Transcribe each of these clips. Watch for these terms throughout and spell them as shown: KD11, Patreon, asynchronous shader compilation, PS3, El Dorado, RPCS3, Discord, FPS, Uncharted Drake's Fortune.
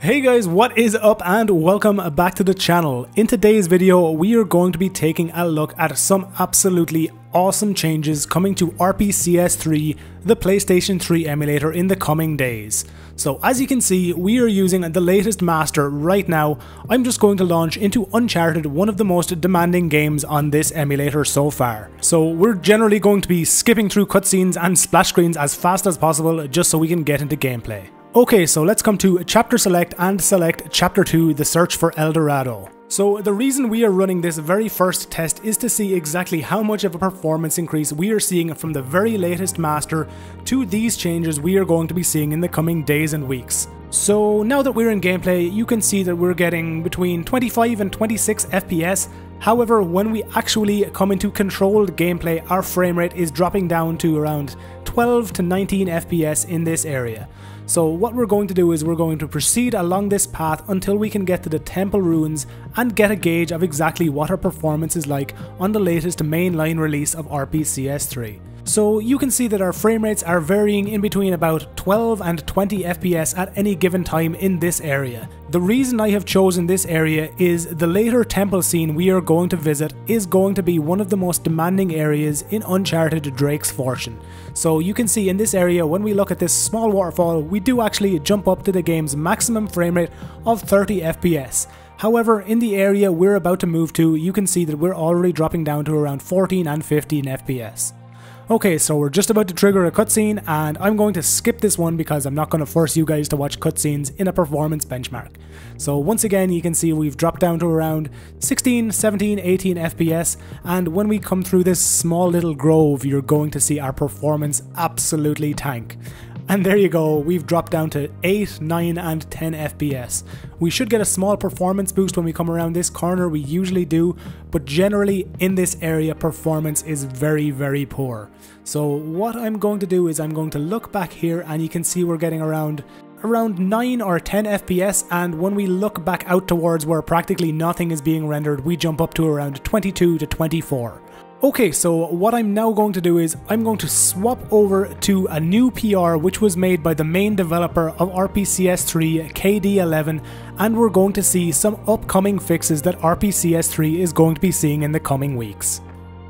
Hey guys, what is up and welcome back to the channel. In today's video we are going to be taking a look at some absolutely awesome changes coming to RPCS3, the PlayStation 3 emulator, in the coming days. So as you can see, we are using the latest master right now. I'm just going to launch into Uncharted, one of the most demanding games on this emulator so far. So we're generally going to be skipping through cutscenes and splash screens as fast as possible just so we can get into gameplay. Okay, so let's come to Chapter Select and select Chapter 2, The Search for El Dorado. So the reason we are running this very first test is to see exactly how much of a performance increase we are seeing from the very latest master to these changes we are going to be seeing in the coming days and weeks. So now that we're in gameplay, you can see that we're getting between 25 and 26 FPS. However, when we actually come into controlled gameplay, our frame rate is dropping down to around 12 to 19 FPS in this area. So what we're going to do is we're going to proceed along this path until we can get to the temple ruins and get a gauge of exactly what our performance is like on the latest mainline release of RPCS3. So you can see that our frame rates are varying in between about 12 and 20 FPS at any given time in this area. The reason I have chosen this area is the later temple scene we are going to visit is going to be one of the most demanding areas in Uncharted Drake's Fortune. So you can see in this area, when we look at this small waterfall, we do actually jump up to the game's maximum frame rate of 30 FPS. However, in the area we're about to move to, you can see that we're already dropping down to around 14 and 15 FPS. Okay, so we're just about to trigger a cutscene, and I'm going to skip this one because I'm not going to force you guys to watch cutscenes in a performance benchmark. So once again, you can see we've dropped down to around 16, 17, 18 FPS, and when we come through this small little grove, you're going to see our performance absolutely tank. And there you go, we've dropped down to 8, 9 and 10 FPS. We should get a small performance boost when we come around this corner, we usually do, but generally in this area performance is very, very poor. So what I'm going to do is I'm going to look back here and you can see we're getting around 9 or 10 FPS, and when we look back out towards where practically nothing is being rendered, we jump up to around 22 to 24. Okay, so what I'm now going to do is I'm going to swap over to a new PR which was made by the main developer of RPCS3, KD11, and we're going to see some upcoming fixes that RPCS3 is going to be seeing in the coming weeks.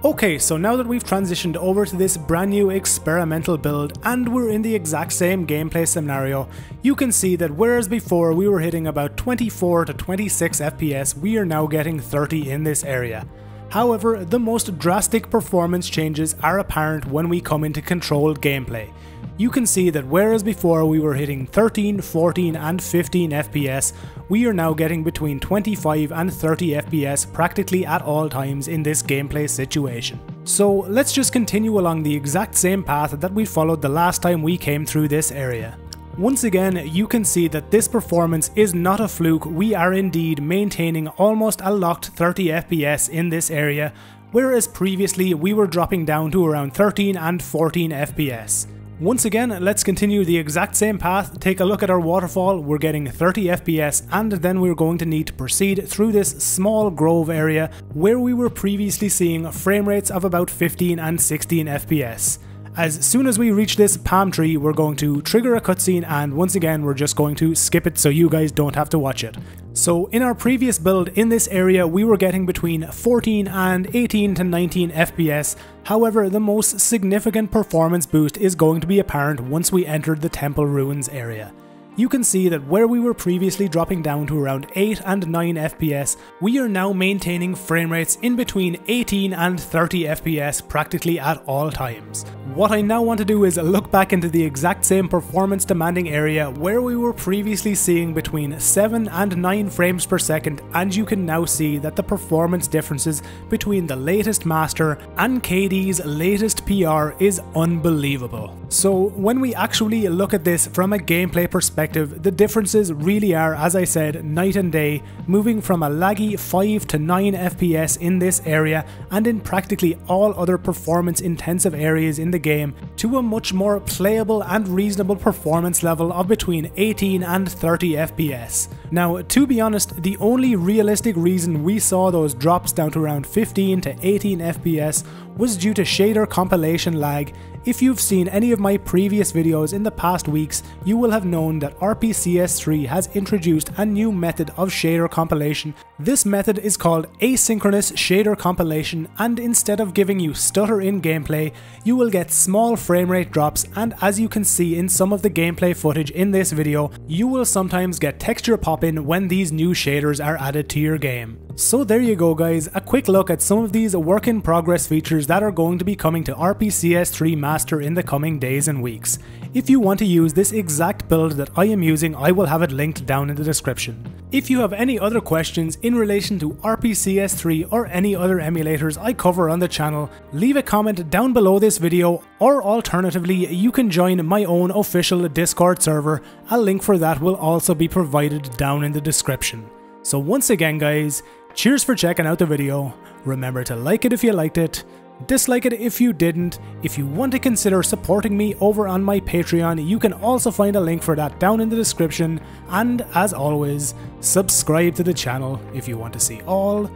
Okay, so now that we've transitioned over to this brand new experimental build and we're in the exact same gameplay scenario, you can see that whereas before we were hitting about 24 to 26 FPS, we are now getting 30 in this area. However, the most drastic performance changes are apparent when we come into controlled gameplay. You can see that whereas before we were hitting 13, 14 and 15 FPS, we are now getting between 25 and 30 FPS practically at all times in this gameplay situation. So let's just continue along the exact same path that we followed the last time we came through this area. Once again, you can see that this performance is not a fluke, we are indeed maintaining almost a locked 30 FPS in this area, whereas previously we were dropping down to around 13 and 14 FPS. Once again, let's continue the exact same path, take a look at our waterfall, we're getting 30 FPS, and then we're going to need to proceed through this small grove area where we were previously seeing frame rates of about 15 and 16 FPS. As soon as we reach this palm tree, we're going to trigger a cutscene, and once again we're just going to skip it so you guys don't have to watch it. So in our previous build in this area we were getting between 14 and 18 to 19 FPS, however the most significant performance boost is going to be apparent once we entered the temple ruins area. You can see that where we were previously dropping down to around 8 and 9 FPS, we are now maintaining frame rates in between 18 and 30 FPS practically at all times. What I now want to do is look back into the exact same performance demanding area where we were previously seeing between 7 and 9 frames per second, and you can now see that the performance differences between the latest master and KD's latest PR is unbelievable. So when we actually look at this from a gameplay perspective, the differences really are, as I said, night and day, moving from a laggy 5 to 9 FPS in this area and in practically all other performance intensive areas in the game to a much more playable and reasonable performance level of between 18 and 30 FPS. Now, to be honest, the only realistic reason we saw those drops down to around 15 to 18 FPS was due to shader compilation lag. If you've seen any of my previous videos in the past weeks, you will have known that RPCS3 has introduced a new method of shader compilation. This method is called asynchronous shader compilation, and instead of giving you stutter in gameplay, you will get small framerate drops, and as you can see in some of the gameplay footage in this video, you will sometimes get texture pop-in when these new shaders are added to your game. So there you go guys, a quick look at some of these work in progress features that are going to be coming to RPCS3 Master in the coming days and weeks. If you want to use this exact build that I am using, I will have it linked down in the description. If you have any other questions in relation to RPCS3 or any other emulators I cover on the channel, leave a comment down below this video, or alternatively you can join my own official Discord server. A link for that will also be provided down in the description. So once again guys, cheers for checking out the video. Remember to like it if you liked it, dislike it if you didn't. If you want to consider supporting me over on my Patreon, you can also find a link for that down in the description. And as always, subscribe to the channel if you want to see all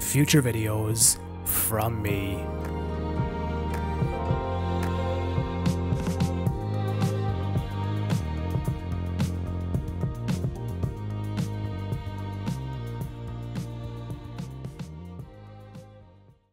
future videos from me.